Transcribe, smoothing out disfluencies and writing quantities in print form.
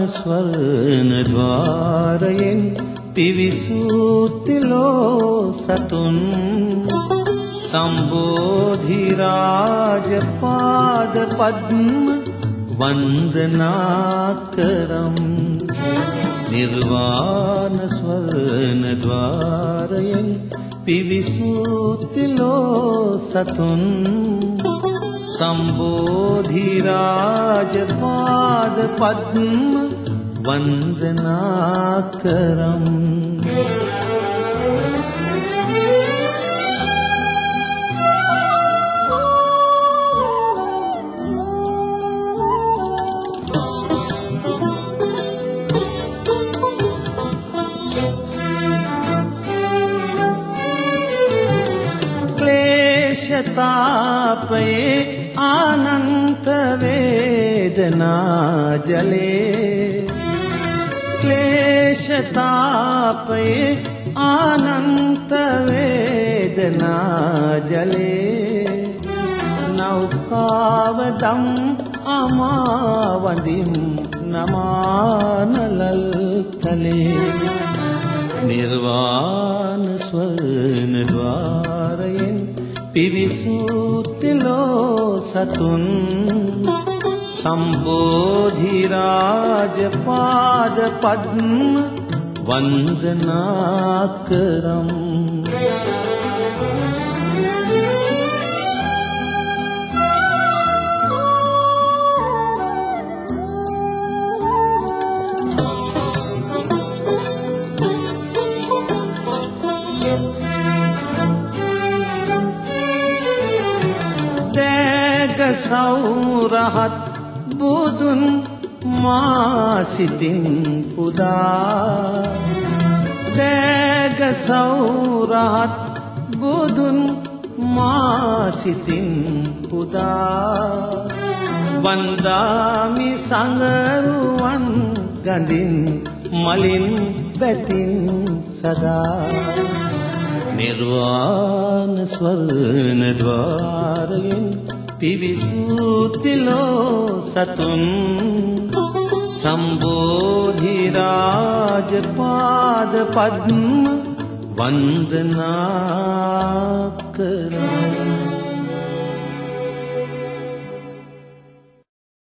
ස්වර්ණද්වාරයෙන් පිවිසූතිලෝ සතුන් සම්බෝධි රාජ පාද පද්ම වන්දනා කරම් නිර්වාණ ස්වර්ණද්වාරයෙන් පිවිසූතිලෝ සතුන් संबोधि राज पाद पद्म वंदना करम। क्लेशतापये आनंत वेदना जले क्लेशतापये आनंत वेदना जले नौकावदं अमावदिं नमानलल्तले निर्वाण स्वर्णद्वारयन् पिविसूतिलो सतुन संबोधि राज पाद पद्म वंदना करम। सौरहत बुदुन मासितिं पुदा देग सौरहत बुदुन मासितिं पुदा वंदामि संगरुवन गंदिन मलिन बेतिन सदा निर्वाण स्वर्णद्वारयन् पिविसूतिलो सतुं संबोधि राज पाद पद्म वंदना करम्।